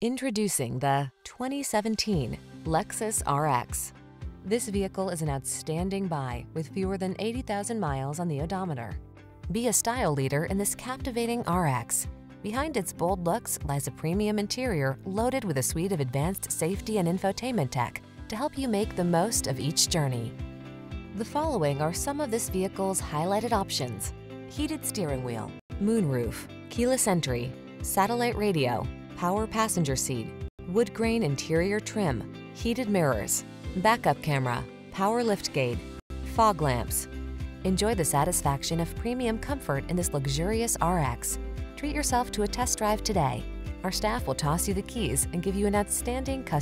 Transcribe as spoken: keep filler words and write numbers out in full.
Introducing the twenty seventeen Lexus R X. This vehicle is an outstanding buy with fewer than eighty thousand miles on the odometer. Be a style leader in this captivating R X. Behind its bold looks lies a premium interior loaded with a suite of advanced safety and infotainment tech to help you make the most of each journey. The following are some of this vehicle's highlighted options: heated steering wheel, moonroof, keyless entry, satellite radio, power passenger seat, wood grain interior trim, heated mirrors, backup camera, power liftgate, fog lamps. Enjoy the satisfaction of premium comfort in this luxurious R X. Treat yourself to a test drive today. Our staff will toss you the keys and give you an outstanding customer